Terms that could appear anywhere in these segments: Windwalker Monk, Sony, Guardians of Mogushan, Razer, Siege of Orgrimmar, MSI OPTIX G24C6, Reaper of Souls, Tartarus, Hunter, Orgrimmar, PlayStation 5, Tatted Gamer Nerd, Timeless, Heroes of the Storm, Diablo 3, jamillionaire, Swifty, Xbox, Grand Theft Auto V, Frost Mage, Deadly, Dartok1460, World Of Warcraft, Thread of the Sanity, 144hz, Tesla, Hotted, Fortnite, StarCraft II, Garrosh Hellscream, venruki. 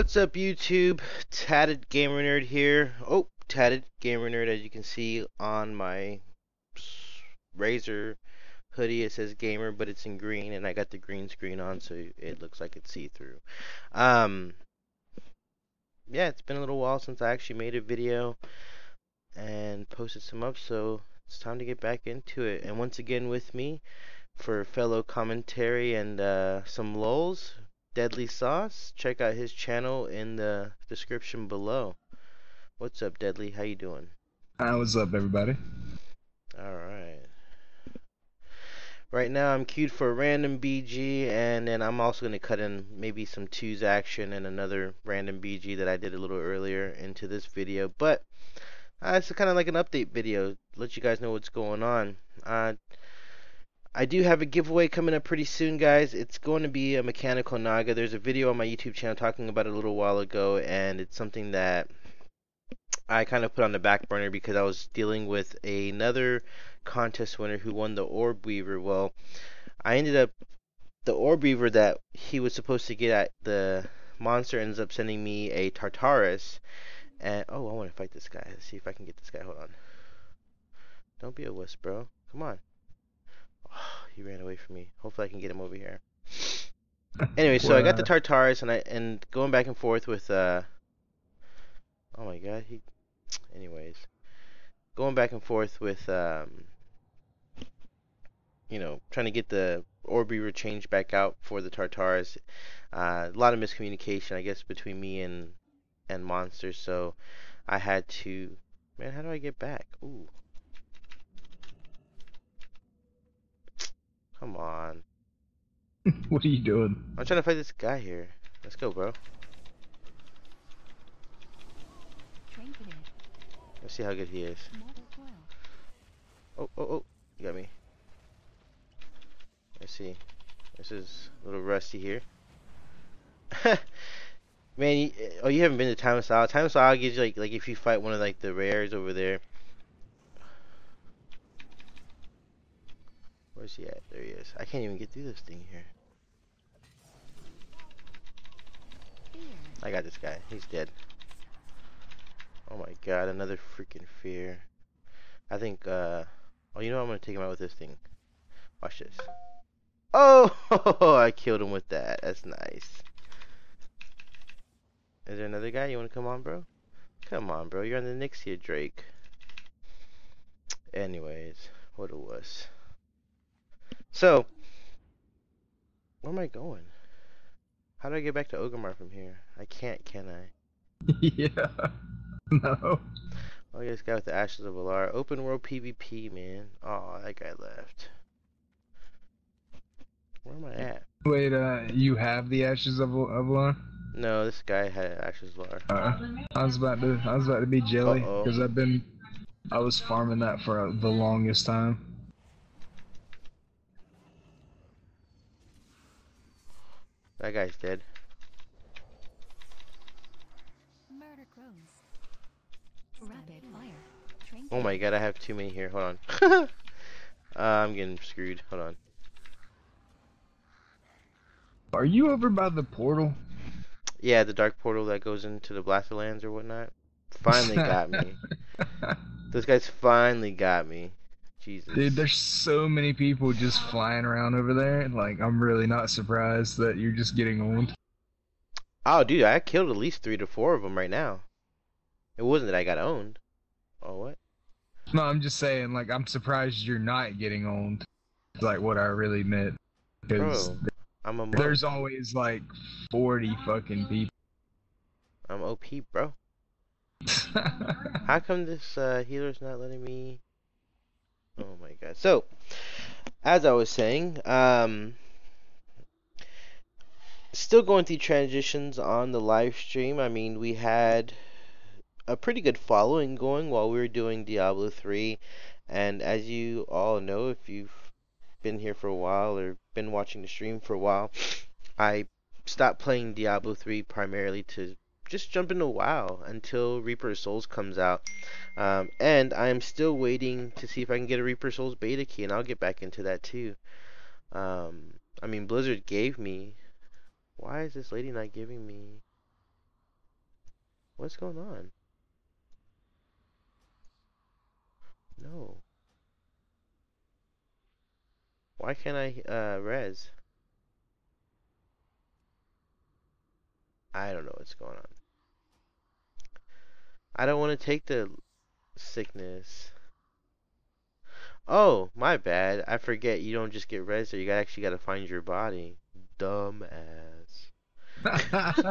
What's up, YouTube? Tatted Gamer Nerd here. Oh, Tatted Gamer Nerd, as you can see on my Razer hoodie, it says gamer, but it's in green, and I got the green screen on, so it looks like it's see-through. Yeah, it's been a little while since I actually made a video and posted some up, so it's time to get back into it. And once again with me, for fellow commentary and some lulls, Deadly Sauce. Check out his channel in the description below. What's up, Deadly? How you doing? Hi, what's up, everybody? Alright. Right now I'm queued for a random BG, and then I'm also going to cut in maybe some 2s action and another random BG that I did a little earlier into this video. But it's kind of like an update video, let you guys know what's going on. I do have a giveaway coming up pretty soon, guys. It's going to be a Mechanical Naga. There's a video on my YouTube channel talking about it a little while ago, and it's something that I kind of put on the back burner because I was dealing with another contest winner who won the Orb Weaver. Well, I ended up... the Orb Weaver that he was supposed to get at the monster ends up sending me a Tartarus. And... oh, I want to fight this guy. Let's see if I can get this guy. Hold on. Don't be a wuss, bro. Come on. He ran away from me. Hopefully I can get him over here. Anyway, so I got the Tartarus, and I going back and forth with oh my god, he... anyways, going back and forth with you know, trying to get the Orb Weaver changed back out for the Tartarus. A lot of miscommunication, I guess, between me and monsters. So I had to... man, how do I get back? Ooh. Come on. What are you doing? I'm trying to fight this guy here. Let's go, bro. Let's see how good he is. Oh, oh, oh. You got me. Let's see. This is a little rusty here. Man, you haven't been to Timeless. Timeless gives you, like if you fight one of, like, the rares over there. Where's he at? There he is. I can't even get through this thing here. I got this guy. He's dead. Oh my god, another freaking fear. I think, oh, you know what? I'm gonna take him out with this thing. Watch this. Oh! I killed him with that. That's nice. Is there another guy? You wanna come on, bro? Come on, bro. You're on the Knicks here, Drake. Anyways, what a wuss. So, where am I going? How do I get back to Orgrimmar from here? I can't, can I? Yeah. No. Oh, yeah, this guy with the Ashes of Alar. Open world PvP, man. Oh, that guy left. Where am I at? Wait, you have the Ashes of Alar? No, this guy had Ashes of Alar. I was about to be jelly because I was farming that for the longest time. That guy's dead. Oh my god, I have too many here. Hold on. I'm getting screwed. Hold on. Are you over by the portal? Yeah, the dark portal that goes into the Blasted Lands or whatnot. Finally got me. Those guys finally got me. Jesus. Dude, there's so many people just flying around over there. Like, I'm really not surprised that you're just getting owned. Oh, dude, I killed at least 3 to 4 of them right now. It wasn't that I got owned. Oh, what? No, I'm just saying, like, I'm surprised you're not getting owned. Like, what I really meant. Because there's always, like, 40 fucking people. I'm OP, bro. How come this healer's not letting me... oh my god. So, as I was saying, still going through transitions on the live stream. I mean, we had a pretty good following going while we were doing Diablo 3. And as you all know, if you've been here for a while or been watching the stream for a while, I stopped playing Diablo 3 primarily to just jump into WoW until Reaper of Souls comes out. And I'm still waiting to see if I can get a Reaper of Souls beta key, and I'll get back into that too. I mean, Blizzard gave me... why is this lady not giving me What's going on? No. Why can't I res? I don't know what's going on. I don't want to take the sickness. Oh, my bad. I forget you don't just get res, so you actually got to find your body. Dumbass. What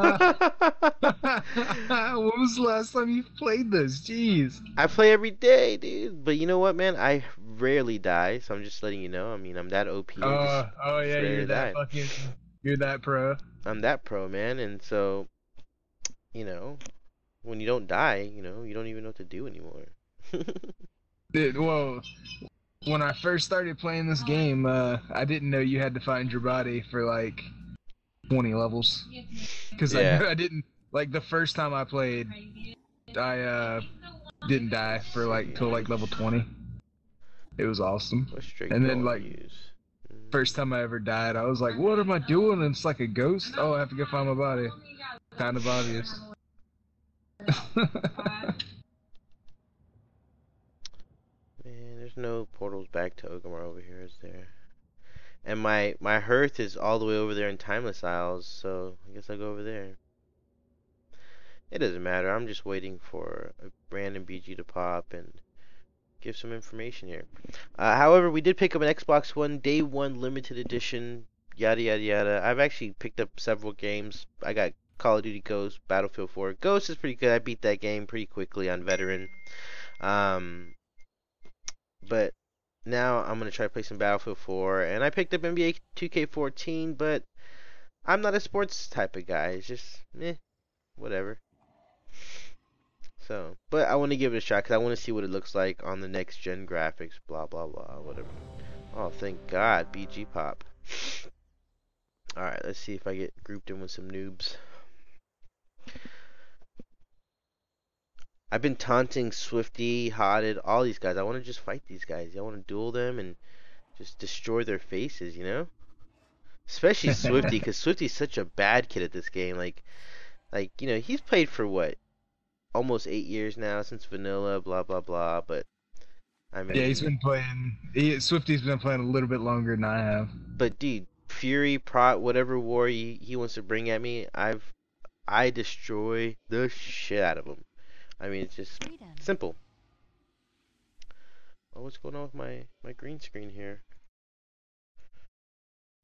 was the last time you played this? Jeez. I play every day, dude. But you know what, man? I rarely die, so I'm just letting you know. I mean, I'm that OP. Oh yeah, you're that fucking... You're that pro. I'm that pro, man. And so, you know, when you don't die, you know, you don't even know what to do anymore. Dude, well, when I first started playing this game, I didn't know you had to find your body for like 20 levels. Because yeah. I didn't, like the first time I played, I didn't die for like till like level 20. It was awesome. And then like... First time I ever died, I was like, what am I doing? And it's like a ghost. Oh, I have to go find my body. Kind of obvious. Man, there's no portals back to Orgrimmar over here, is there? And my hearth is all the way over there in Timeless Isles, so I guess I'll go over there. It doesn't matter. I'm just waiting for a random BG to pop and give some information here. However, we did pick up an Xbox One Day 1 limited edition, yada yada yada. I've actually picked up several games. I got Call of Duty Ghost, Battlefield 4. Ghost is pretty good. I beat that game pretty quickly on Veteran. But now I'm going to try to play some Battlefield 4. And I picked up NBA 2K14, but I'm not a sports type of guy. It's just, whatever. So, but I want to give it a shot because I want to see what it looks like on the next gen graphics, blah blah blah, whatever. Oh, thank God, BG pop. All right, let's see if I get grouped in with some noobs. I've been taunting Swifty, Hotted, all these guys. I want to just fight these guys. I want to duel them and just destroy their faces, you know? Especially Swifty, because Swifty's such a bad kid at this game. Like you know, he's played for what? Almost 8 years now since vanilla, blah blah blah. But I mean, yeah, he's been playing. Swifty's been playing a little bit longer than I have. But dude, Fury, Prot, whatever war he wants to bring at me, I destroy the shit out of him. I mean, it's just simple. Oh, what's going on with my green screen here?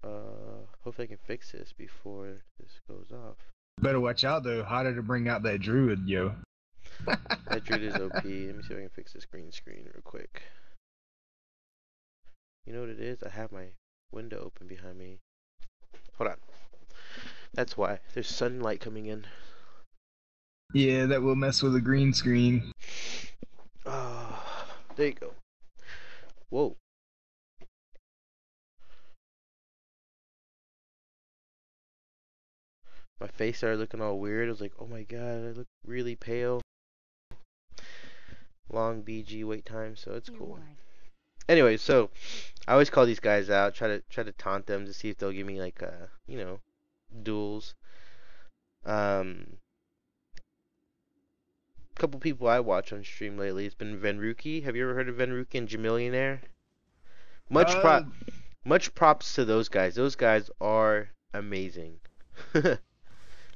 Hopefully I can fix this before this goes off. Better watch out though. Harder to bring out that druid, yo. That druid is OP. Let me see if I can fix this green screen real quick. You know what it is? I have my window open behind me. Hold on. That's why. There's sunlight coming in. Yeah, that will mess with the green screen. Oh, there you go. Whoa. My face started looking all weird. I was like, oh my god, I look really pale. Long BG wait time, so it's cool. Anyway, so I always call these guys out, try to taunt them to see if they'll give me like you know, duels. Couple people I watch on stream lately, it's been Venruki. Have you ever heard of Venruki and Jamillionaire? Much props to those guys. Those guys are amazing.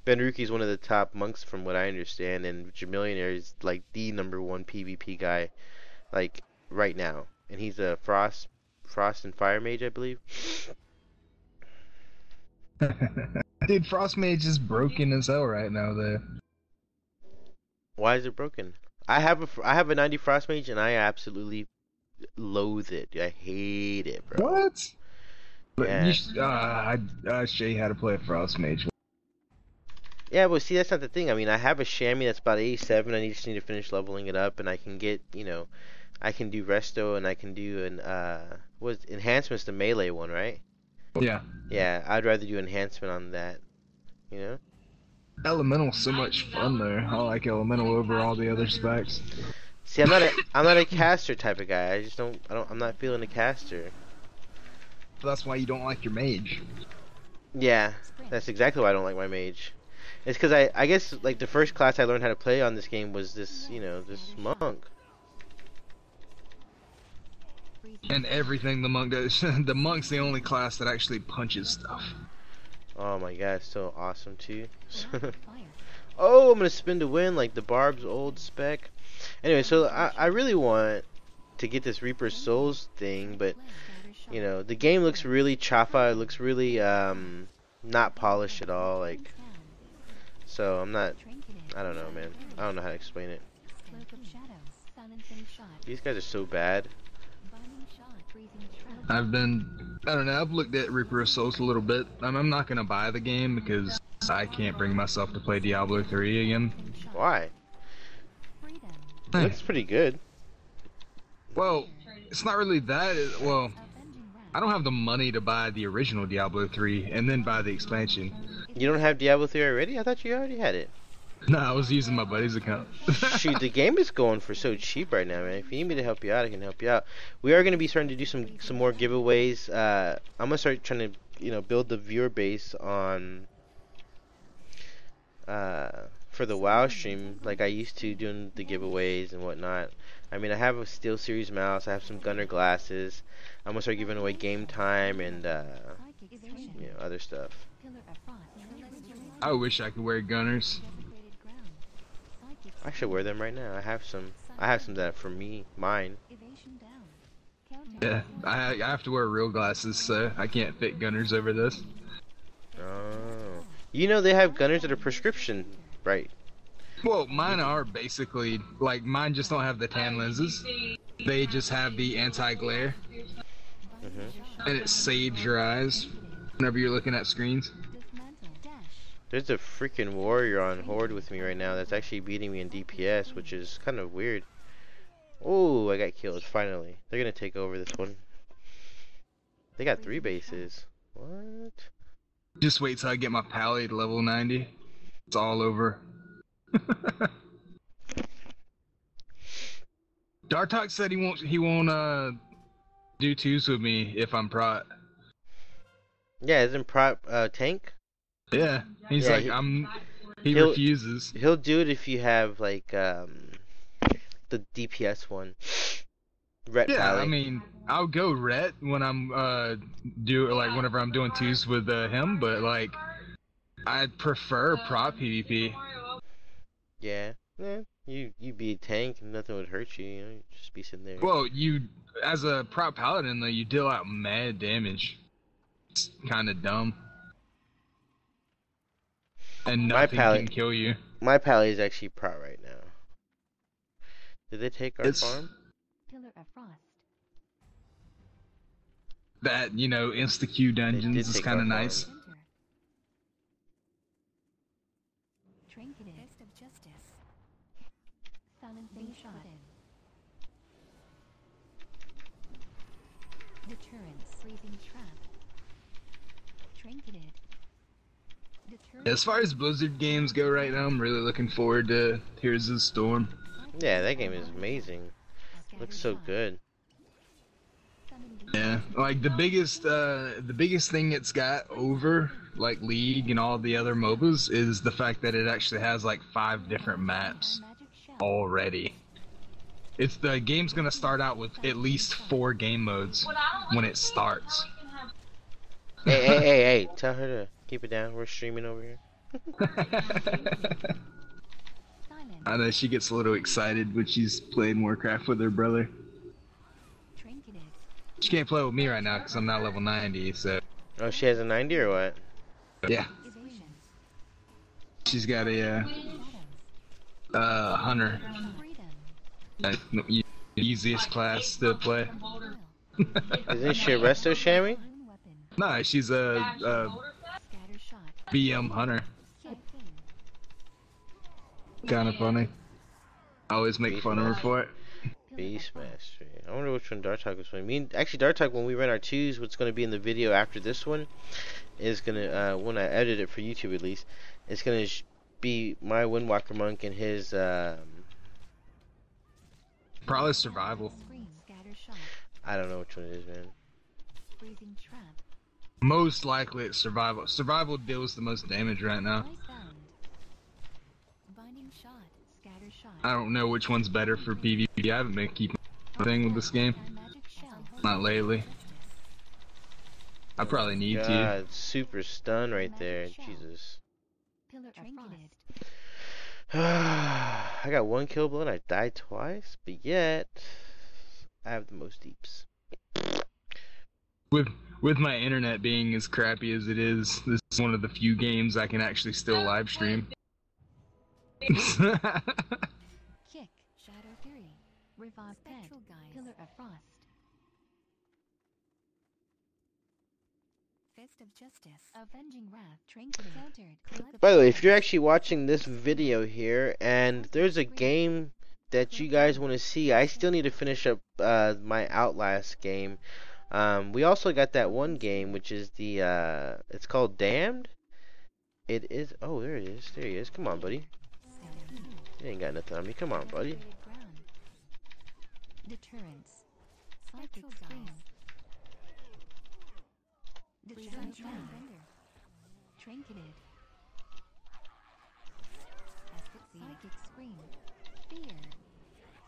Venruki is one of the top monks from what I understand, and Jamillionaire is like the #1 PvP guy, like right now. And he's a Frost and Fire Mage, I believe. Dude, Frost Mage is broken as hell right now, though. Why is it broken? I have a 90 Frost Mage, and I absolutely loathe it. I hate it, bro. What? Yeah. You should, I'll show you how to play a Frost Mage. Yeah, but see, that's not the thing. I mean, I have a Chamois that's about 87. I just need to finish leveling it up, and I can get, you know, I can do Resto, and I can do an enhancements to melee one, right? Yeah. Yeah, I'd rather do enhancement on that. You know. Elemental's so much fun though. I like Elemental over all the other specs. See, I'm not a caster type of guy. I just I'm not feeling a caster. That's why you don't like your mage. Yeah, that's exactly why I don't like my mage. It's because I guess like the first class I learned how to play on this game was this, you know, this monk. And everything the monk does. The monk's the only class that actually punches stuff. Oh my god, it's so awesome too. Oh, I'm gonna spin to win like the Barb's old spec. Anyway, so I really want to get this Reaper of Souls thing, but you know, the game looks really chafa. It looks really not polished at all. Like, so I'm not. I don't know, man. I don't know how to explain it. These guys are so bad. I don't know, I've looked at Reaper of Souls a little bit. I'm not gonna buy the game because I can't bring myself to play Diablo 3 again. Why? It looks pretty good. Well, it's not really that. Well, I don't have the money to buy the original Diablo 3 and then buy the expansion. You don't have Diablo 3 already? I thought you already had it. No, I was using my buddy's account. Shoot, the game is going for so cheap right now, man. If you need me to help you out, I can help you out. We are going to be starting to do some more giveaways. I'm going to start trying to, you know, build the viewer base on for the WoW stream, like I used to doing the giveaways and whatnot. I mean, I have a SteelSeries mouse. I have some gunner glasses. I'm going to start giving away game time and, you know, other stuff. I wish I could wear gunners. I should wear them right now. I have some that are for me, mine. Yeah, I have to wear real glasses, so I can't fit gunners over this. Oh, you know they have gunners that are prescription, right? Well, mine are basically like mine just don't have the tan lenses. They just have the anti-glare, and it saves your eyes whenever you're looking at screens. There's a freaking warrior on Horde with me right now that's actually beating me in DPS, which is kind of weird. Oh, I got killed, finally. They're going to take over this one. They got 3 bases. What? Just wait till I get my pally to level 90. It's all over. Dartok said he won't do 2s with me if I'm prot. Yeah, isn't prot tank? Yeah, he's like, he refuses. He'll do it if you have, like, the DPS one. Ret pally. I mean, I'll go Ret when I'm, whenever I'm doing 2s with, him, but, like, I'd prefer prop PvP. Yeah, you'd be a tank and nothing would hurt you, you know, you'd just be sitting there. Well, as a prop paladin, though, you deal out mad damage. It's kinda dumb. And nothing can kill you. My pally is actually prot right now. Did they take our farm? That, you know, insta-queue dungeons is kind of nice. As far as Blizzard games go right now, I'm really looking forward to Heroes of the Storm. Yeah, that game is amazing. Looks so good. Yeah, like the biggest thing it's got over like League and all the other MOBAs is the fact that it actually has like 5 different maps already. It's the game's gonna start out with at least 4 game modes when it starts. Hey, tell her to keep it down. We're streaming over here. I know she gets a little excited when she's playing Warcraft with her brother. She can't play with me right now because I'm not level 90, so... Oh, she has a 90 or what? Yeah. She's got a, Honor. Easiest class to play. Isn't she a resto chamois? No, she's a BM Hunter. Kinda funny. I always make fun of her for it. Beastmaster. I wonder which one Dartok was playing. Actually, Dartok, when we run our 2s, what's going to be in the video after this one is going to, when I edit it for YouTube at least, it's going to be my Windwalker Monk and his, probably survival. I don't know which one it is, man. Most likely it's survival. Survival deals the most damage right now. I don't know which one's better for PvP. I haven't been keeping thing with this game. Not lately. I probably need God, to. God, super stun right there. Jesus. I got one kill blow and I died twice, but yet I have the most deeps. With my internet being as crappy as it is, this is one of the few games I can actually still live stream. Kick, Shadow Fury, Revive Dead, Pillar of Frost, Fist of Justice, Avenging Wrath, Tranquil Countered. By the way, if you're actually watching this video here, and there's a game that you guys want to see, I still need to finish up my Outlast game. We also got that one game, which is the it's called Damned. It is. Oh, there it is. There he is. Come on, buddy. You ain't got nothing on me. Come on, buddy. Deterrence. Psychic Scream. Trinketed. Psychic Scream. Fear.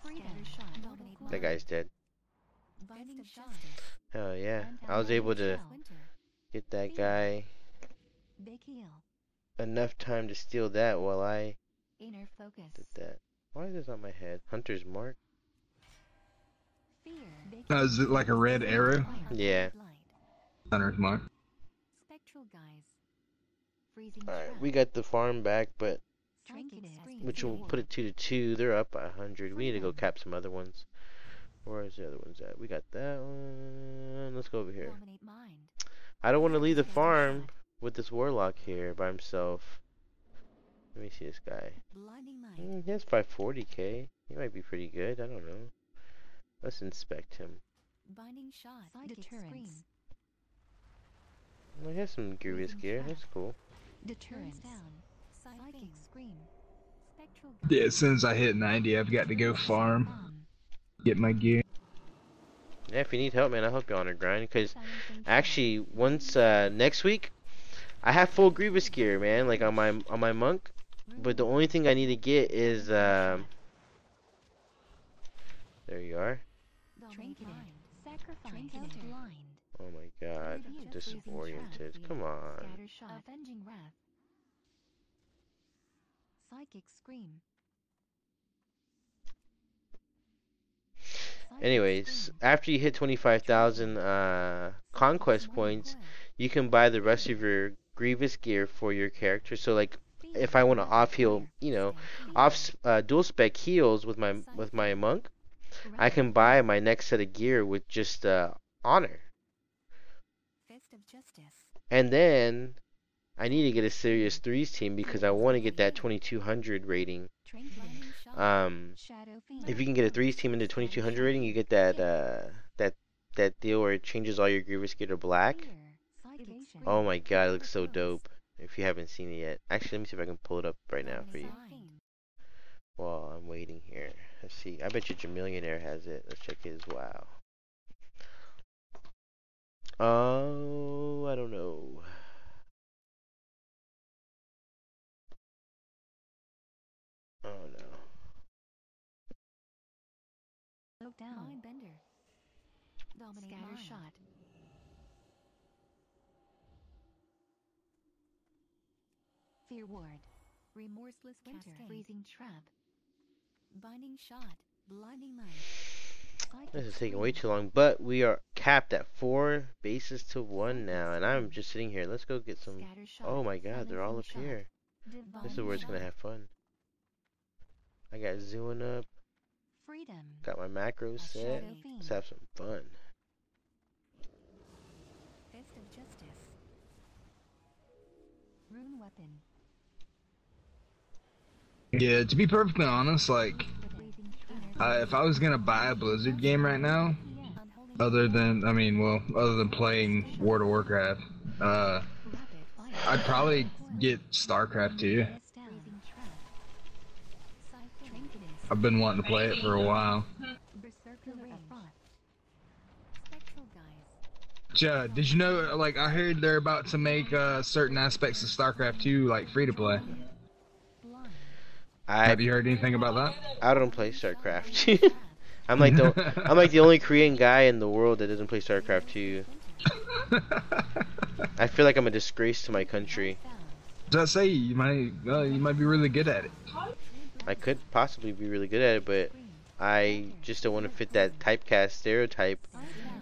Freedom Shot. That guy's dead. Oh yeah, I was able to get that guy enough time to steal that while I did that. Why is this on my head? Hunter's Mark. Is it like a red arrow? Yeah. Hunter's Mark. Alright, we got the farm back, but which will put it 2-2. They're up 100. We need to go cap some other ones. Where's the other ones at? We got that one. Let's go over here. I don't want to leave the farm with this warlock here by himself. Let me see this guy. He has 540k. He might be pretty good. I don't know. Let's inspect him. Well, he has some Grievous gear. That's cool. Yeah, as soon as I hit 90, I've got to go farm. Get my gear. Yeah, if you need help, man, I'll help you on a grind. Because actually, once next week, I have full Grievous gear, man. Like on my monk. But the only thing I need to get is there you are. Oh my God, disoriented. Come on. Psychic Scream. Anyways, after you hit 25,000 conquest points, you can buy the rest of your Grievous gear for your character. So, like, if I want to off heal, you know, off dual spec heals with my monk, I can buy my next set of gear with just Honor. And then I need to get a serious threes team because I want to get that 2200 rating. If you can get a threes team into 2200 rating, you get that that deal where it changes all your Grievous gear to black. Oh my God, it looks so dope. If you haven't seen it yet, actually, let me see if I can pull it up right now for you. While I'm waiting here, let's see. I bet you Jamillionaire has it. Let's check his WoW. Oh, I don't know. Oh no. Look down. Mind Bender. Dominating Shot. Fear Ward. Remorseless Winter. Freezing Trap. Binding Shot. Blinding Light. This is taking way too long, but we are capped at 4 bases to 1 now, and I'm just sitting here. Let's go get some. Oh my God, they're all up here. This is where it's gonna have fun. I got zooing up. Freedom. Got my macro set. Let's have some fun. Fist of Justice. Rune Weapon. Yeah, to be perfectly honest, like, if I was gonna buy a Blizzard game right now, other than playing World of Warcraft, I'd probably get StarCraft II. I've been wanting to play it for a while. Did you know, like, I heard they're about to make certain aspects of StarCraft II, like, free to play. Have you heard anything about that? I don't play StarCraft. I'm like the only Korean guy in the world that doesn't play StarCraft II. I feel like I'm a disgrace to my country. Does that say you might be really good at it? I could possibly be really good at it, but I just don't want to fit that typecast stereotype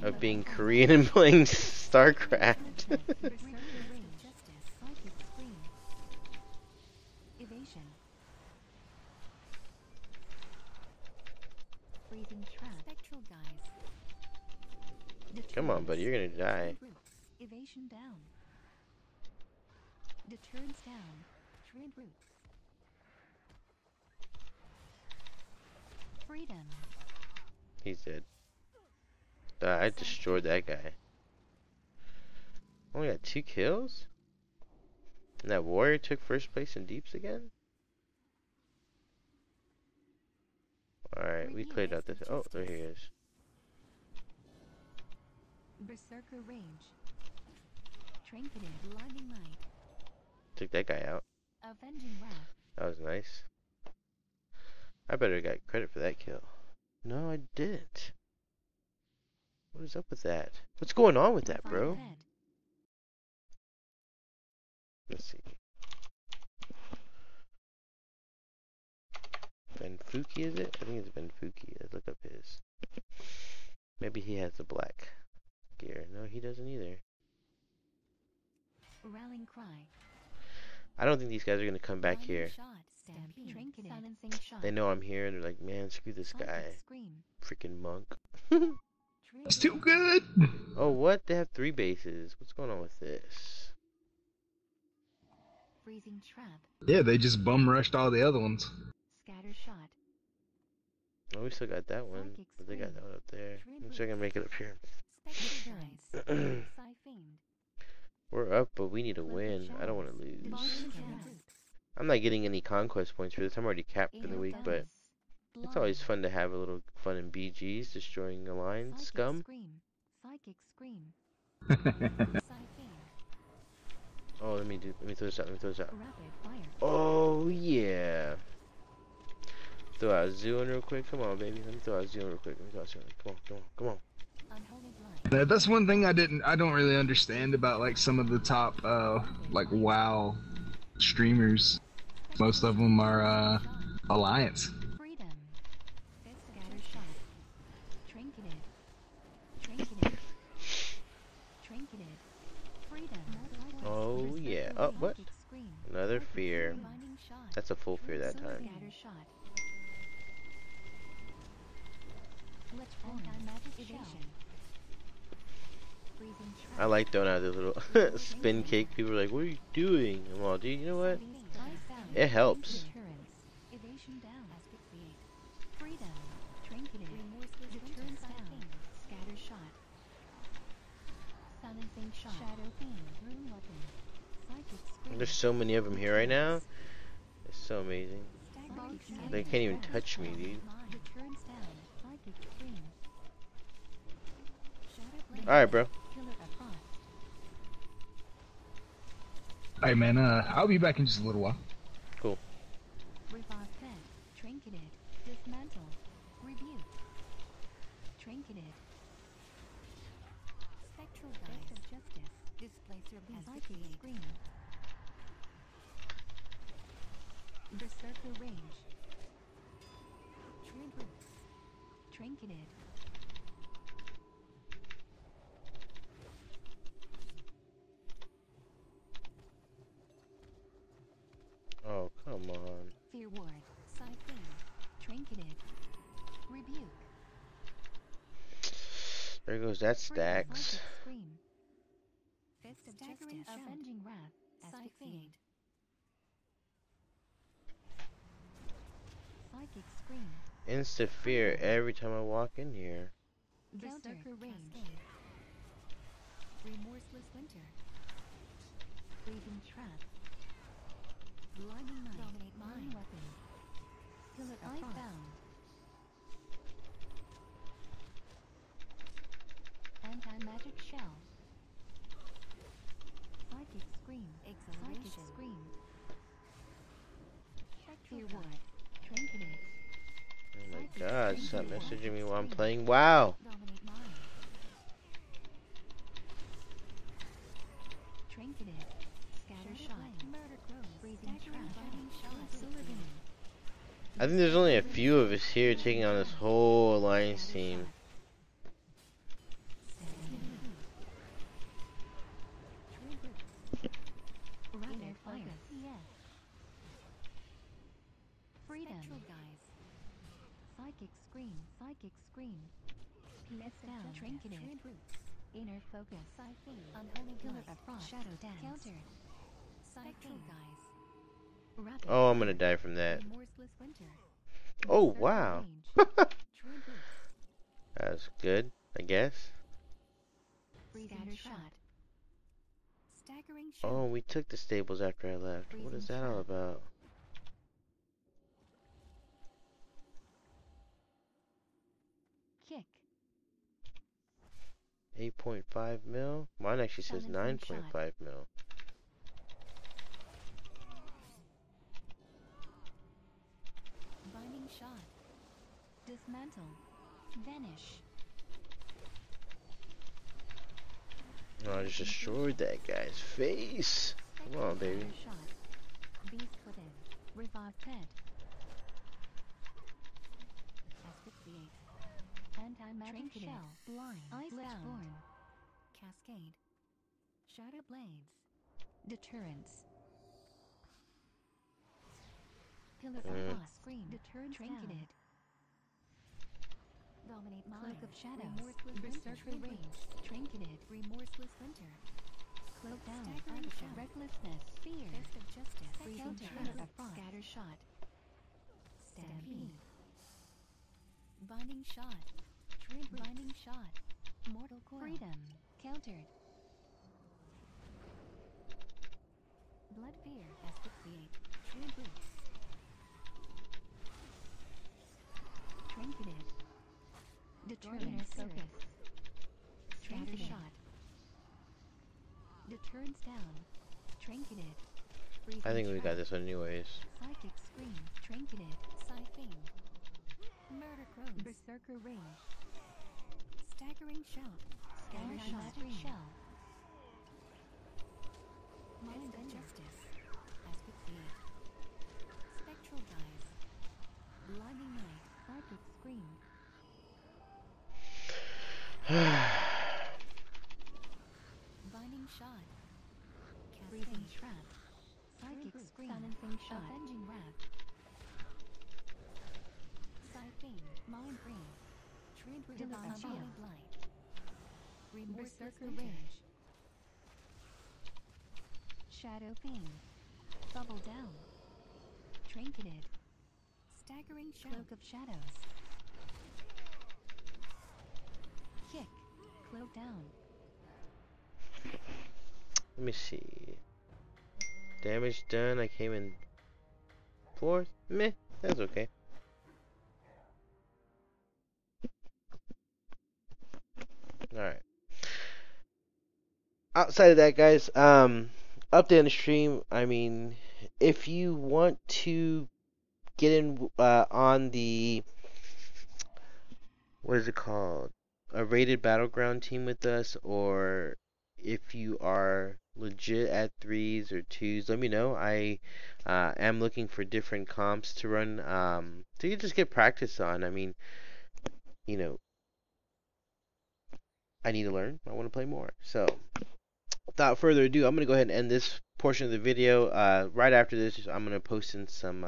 of being Korean and playing StarCraft. Come on, buddy, you're gonna die. Evasion down. Deterrence down. Trade route. Freedom. He's dead. I destroyed that guy. Only got 2 kills? And that warrior took first place in deeps again? Alright, we cleared out this. Oh, there he is. Berserker range. Tranquility, blinding light. Took that guy out. Avenging wrath. That was nice. I better got credit for that kill. No, I didn't. What is up with that? What's going on with that, bro? Let's see. Venruki, is it? I think it's Venruki. Let's look up his. Maybe he has the black gear. No, he doesn't either. Rallying cry. I don't think these guys are gonna come back here. They know I'm here and they're like, man, screw this guy. Freaking monk. It's too good! Oh, what? They have 3 bases. What's going on with this? Freezing trap. Yeah, they just bum rushed all the other ones. Scatter shot. Oh, we still got that one. But they got that one up there. I'm sure I can make it up here. We're up, but we need to win. I don't want to lose. I'm not getting any conquest points for this. I'm already capped for the week, but it's always fun to have a little fun in BGs, destroying the line, scum. Oh, let me throw this out, Oh, yeah. Throw out Zeon real quick. Come on, baby. Let me throw out Zeon real quick. Come on, come on. That's one thing I don't really understand about, like, some of the top, like, WoW streamers. Most of them are, Alliance. Oh, yeah. Oh, what? Another fear. That's a full fear that time. I like throwing out those little spin cake. People are like, what are you doing? I'm all, dude, you know what? It helps. There's so many of them here right now. It's so amazing. They can't even touch me, dude. Alright, bro. Alright, man, I'll be back in just a little while. Cool. Oh, come on. Fear ward, siphon, trinketed, rebuke. There goes that stacks. Fist of justice, avenging wrath, siphon. Psychic scream. Insta fear every time I walk in here. Berserker range. Remorseless winter. Breathing trap. Blinding light. Dominate mine weapon. Pillar I found. Anti-magic shell. Psychic scream. Exhalation. Psychic scream. Fear ward. God, stop messaging me while I'm playing WoW. I think there's only a few of us here taking on this whole alliance team. Oh, I'm gonna die from that. Oh, wow. That's good, I guess. Oh, we took the stables after I left. What is that all about? Kick. 8.5 mil? Mine actually says 9.5 mil. Dismantle. Vanish. Oh, I just destroyed that guy's face. Come on, baby. Beast within. Revived head. Asphyxiate. Anti-magic shell. Blind. Icebound. Cascade. Shadow blades. Deterrence. Pillar of Ross. Screen. Deterrence. Trinketed. Dominate Cloak of Shadows. Berserker Rage. Trinketed. Remorseless Winter. Cloak Down. Recklessness. Fear. Fist of Justice. Freezing Trap. Scatter Shot. Stampede. Binding Shot. Binding Shot. Mortal Coil. Freedom. Countered. Blood Fear. Asphyxiate. True Boots. Trinketed. Deterrence focus. Trigger shot. Deterrence down. Trinketed. I think we got this one anyways. Psychic scream. Trinketed. Siphon. Murder crows. Berserker ring. Staggering shout. Scatter shot. Shell. Mind injustice. Asphyxiate. Spectral guise. Blinding light. Psychic scream. Binding shot. Breathing trap. Psychic scream. Balancing shot. Avenging wrath. Siphon. Mind ring. Tread divine shield. Blight. Remorseless rage. Shadow fiend. Bubble down. Trinketed. Staggering cloak of shadows. Kick. Cloak down. Let me see. Damage done. I came in fourth. Meh. That's okay. Alright. Outside of that, guys, update on the stream. I mean, if you want to get in on the... What is it called? A rated battleground team with us, or if you are legit at 3s or 2s, let me know. I am looking for different comps to run, so you just get practice on. I mean, you know, I need to learn. I want to play more. So without further ado, I'm gonna go ahead and end this portion of the video. Right after this, I'm gonna post in some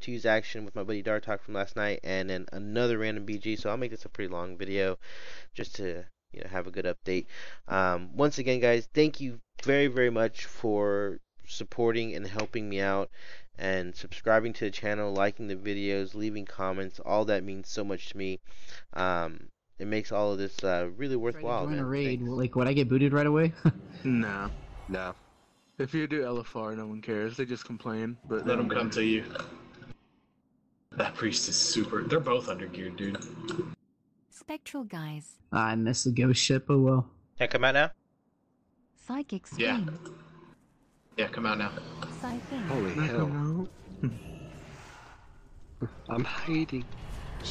Tuesday action with my buddy Dartok from last night, and then another random BG. So I'll make this a pretty long video, just to, you know, have a good update. Once again, guys, thank you very, very much for supporting and helping me out, and subscribing to the channel, liking the videos, leaving comments. All that means so much to me. It makes all of this really worthwhile. Join a raid, like, would I get booted right away? No, no. If you do LFR, no one cares. They just complain. But let them come to you. That priest is super. They're both under geared, dude. Spectral guys. I missed the ghost ship. Oh well. Yeah, come out now. Psychic scream. Yeah. Yeah, come out now. Holy hell! I'm hiding.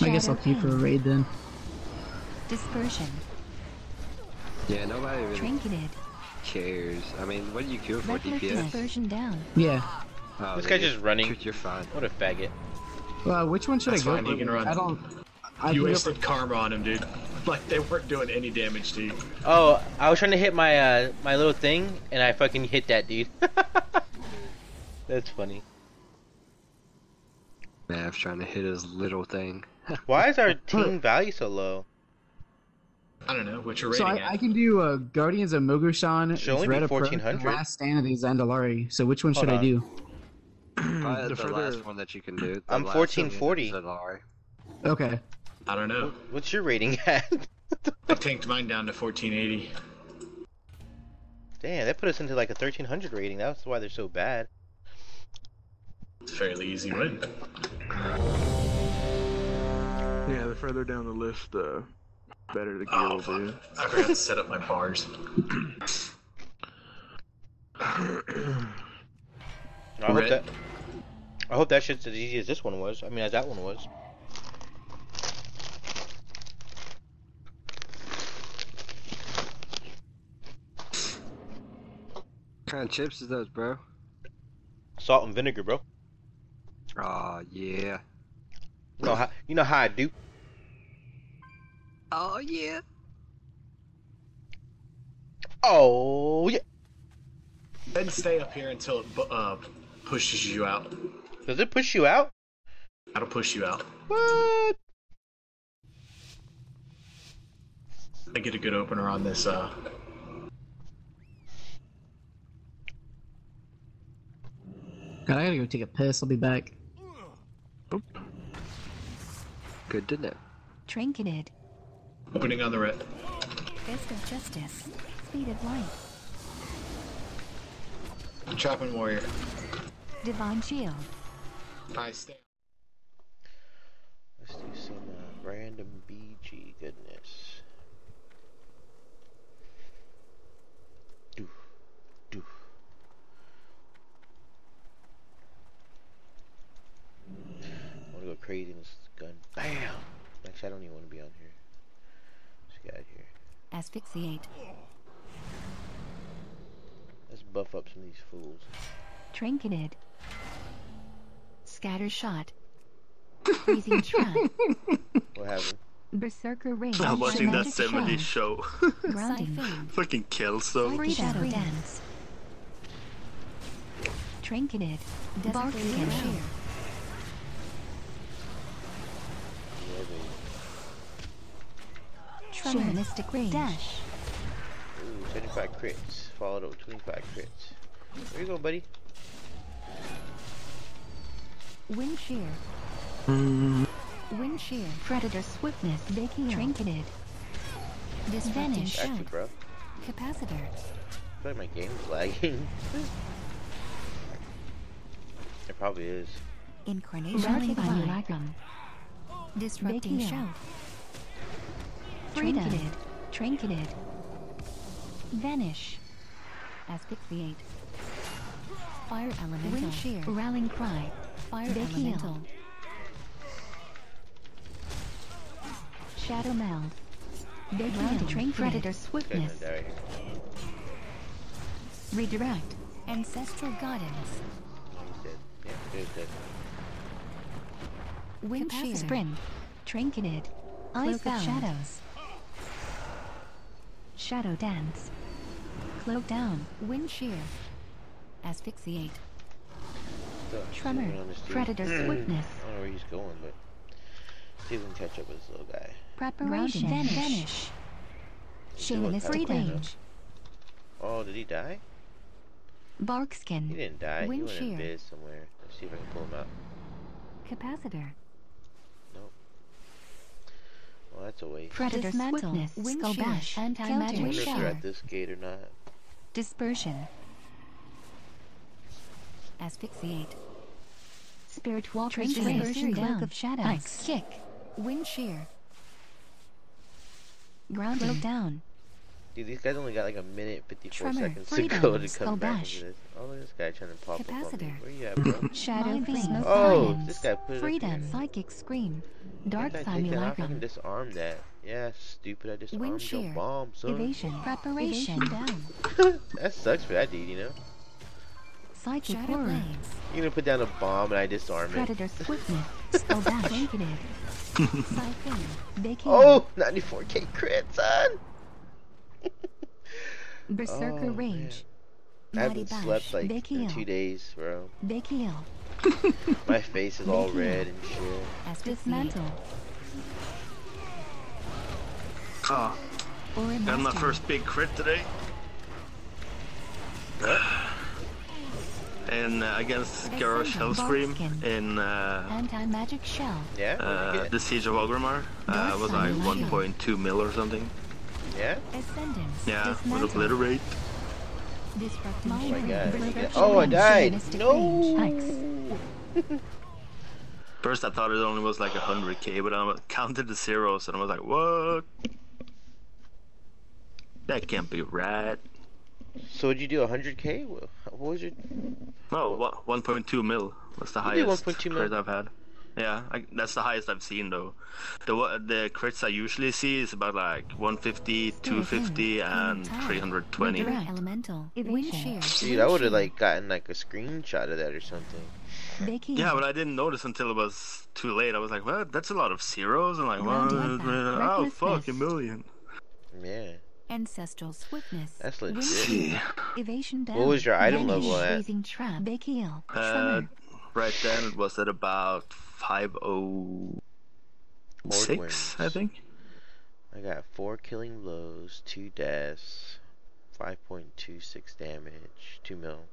I guess I'll pay for a raid then. Dispersion. Yeah, nobody really cares. I mean, what do you cure for? DPS? Dispersion down. Yeah. Oh, this guy's just running. Dude, you're fine. What a faggot. Well, which one should I go? You can run. I don't. You wasted karma on him, dude. Like they weren't doing any damage to you. Oh, I was trying to hit my my little thing, and I fucking hit that dude. That's funny. Mav's trying to hit his little thing. Why is our team value so low? I don't know what you're rating at. I can do Guardians of Mogushan, Thread of the Sanity, Zandalari. So which one should I do? The last one that you can do. I'm 1440. Okay. I don't know. What's your rating at? I tanked mine down to 1480. Damn, that put us into like a 1300 rating. That's why they're so bad. It's a fairly easy win. Yeah, the further down the list, the better the gear will do. I forgot to set up my bars. I hope that shit's as easy as this one was. I mean, as that one was. What kind of chips is those, bro? Salt and vinegar, bro. Aw, yeah. You know how I do. Oh yeah. Oh yeah. Then stay up here until it pushes you out. Does it push you out? That'll push you out. What? I get a good opener on this. God, I gotta go take a piss. I'll be back. Oop. Good to know. Trinketed. Opening on the red. Fist of Justice. Speed of Light. Chopping Warrior. Divine Shield. I stand. Let's do some random BG goodness. Go crazy in this gun. Bam! Actually, I don't even want to be on here. Just get out of here. Asphyxiate. Let's buff up some of these fools. Trinketed. Scatter Shot. Freezing Trap. What happened? Berserker Rage. I'm watching that 70s show. Fucking kills them. Shadow Dance. Trinketed. Bark and Shear. Tremor, Mystic Range. Dash. Ooh, 25 crits. Followed over 25 crits. There you go, buddy. Wind Shear. Wind Shear. Predator Swiftness. Baking Trinketed. Disvanish. Capacitor. I feel like my game is lagging. It probably is. Incarnation. Disrupting Shout. Freedom. Trinketed. Vanish. Asphyxiate. Fire Elemental. Wind Shear. Rallying Cry. Fire Elemental. Shadow Meld. Baking Predator Swiftness. Redirect. Ancestral Guidance. Wind Shear. Sprint. Trinketed. Cloak of Shadows. Shadow Dance. Cloak Down. Wind Shear. Asphyxiate. Tremor. Predator Swiftness. I don't know where he's going, but see if we can catch up with this little guy. Preparation. Vanish. Shameless Range. Oh, did he die? Barkskin. He didn't die. Wind Shear. He went in biz somewhere. Let's see if I can pull him out. Capacitor. Well, that's a waste. Predator Swiftness. Wind Bash. Anti-Magic. I wonder if they're at this gate or not. Dispersion. Asphyxiate. Spirit Wall. Dispersion. Cloak of Shadows. Ice. Kick. Wind Shear. Grounding. Cloak Down. Dude, these guys only got like a minute 54 seconds to go to come back into this. Oh, look at this guy trying to pop up on me. Where you at, bro? Shadow Beam. Oh, this guy put it up. Psychic Scream. Dark Simulacrum. I fucking disarmed that. Yeah, stupid. I disarmed your bomb, son. Evasion. Preparation. Down. That sucks for that dude, you know? Psychic Horror. You're gonna put down a bomb and I disarm it. Predator Swiftness. Spellbash. Negative. Psychic. Oh, 94k crit, son! Berserker Rage. I haven't slept like in 2 days, bro. My face is all red and shit. Dismantle. Oh, got my first big crit today. And against Garrosh Hellscream in Anti-Magic Shell. Yeah, the Siege of Orgrimmar. It was like 1.2 mil or something. Yeah? Yeah, would obliterate. Oh my god. Oh, I died! No! First I thought it only was like 100k, but I counted the zeros and I was like, what? That can't be right. So did you do 100k? What was your... No, 1.2 mil was the highest crit I've had. Yeah, that's the highest I've seen though. The crits I usually see is about like 150, 250, and 320. Dude, I would have like gotten like a screenshot of that or something. Yeah, but I didn't notice until it was too late. I was like, well, that's a lot of zeros. I'm like, oh, fuck, a million. Yeah. Ancestral Swiftness. That's legit. Evasion. What was your item level at? Right then it was at about 506, I think. I got 4 killing blows, 2 deaths, 5.26 damage, 2 mil.